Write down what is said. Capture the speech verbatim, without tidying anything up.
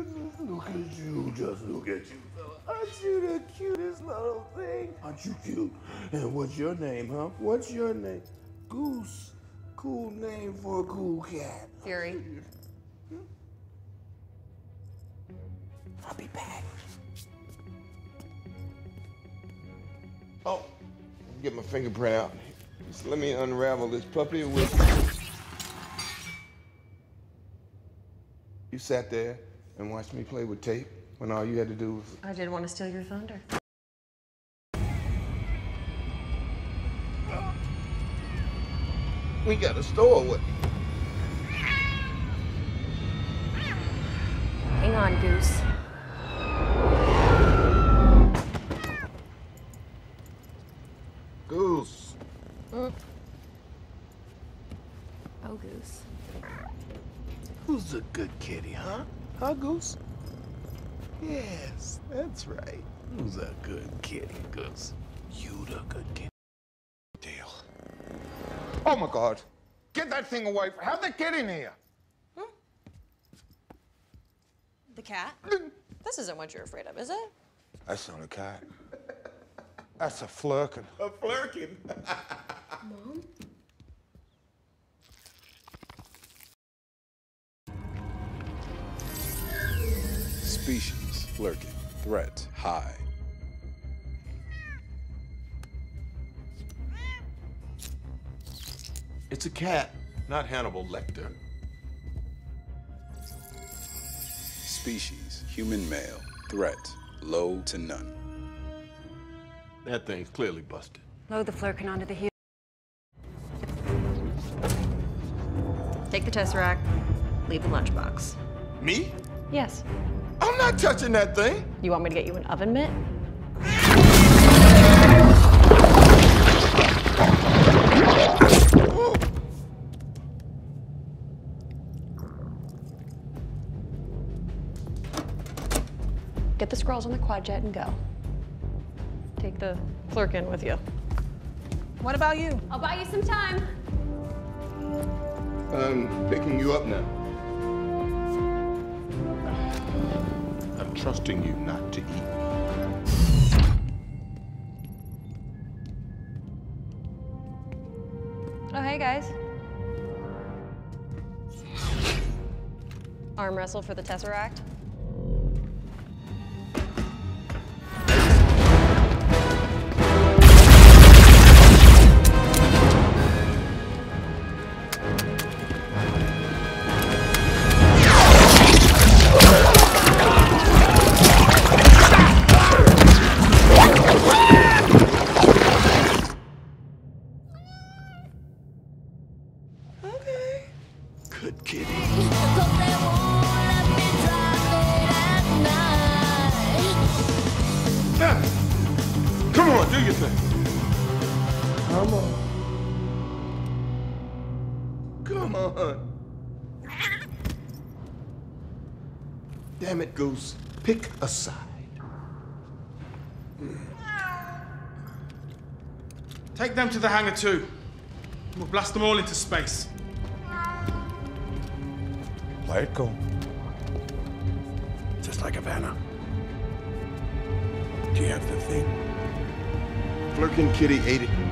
Look at you, just look at you, fella. Aren't you the cutest little thing? Aren't you cute? And what's your name, huh? What's your name? Goose. Cool name for a cool cat. Fury. I'll be back. Oh, get my fingerprint out. Just let me unravel this puppy with... You sat there and watched me play with tape when all you had to do was... I didn't want to steal your thunder. We got a store with you. Hang on, Goose. Goose. Oh, Goose. Who's a good kitty, huh? Huh, Goose? Yes, that's right. Who's a good kitty, Goose? You the good kitty. Dale. Oh, my God. Get that thing away. How'd they get in here? Hmm? The cat? This isn't what you're afraid of, is it? That's not a cat. That's a Flerken. A Flerken? Mom? Species, Flerken. Threat, high. It's a cat, not Hannibal Lecter. Species, human male. Threat, low to none. That thing's clearly busted. Load the Flerken onto the heel. Take the Tesseract, leave the lunchbox. Me? Yes. I'm not touching that thing. You want me to get you an oven mitt? Get the squirrels on the quad jet and go. Take the Flerken with you. What about you? I'll buy you some time. I'm picking you up now. I'm trusting you not to eat me. Oh, hey, guys. Arm wrestle for the Tesseract. Good kitty. Yeah. Come on, do your thing. Come on. Come on. Damn it, Goose. Pick a side. Take them to the hangar too. We'll blast them all into space. Let it go. Just like Havana. Do you have the thing? Flerken kitty ate it.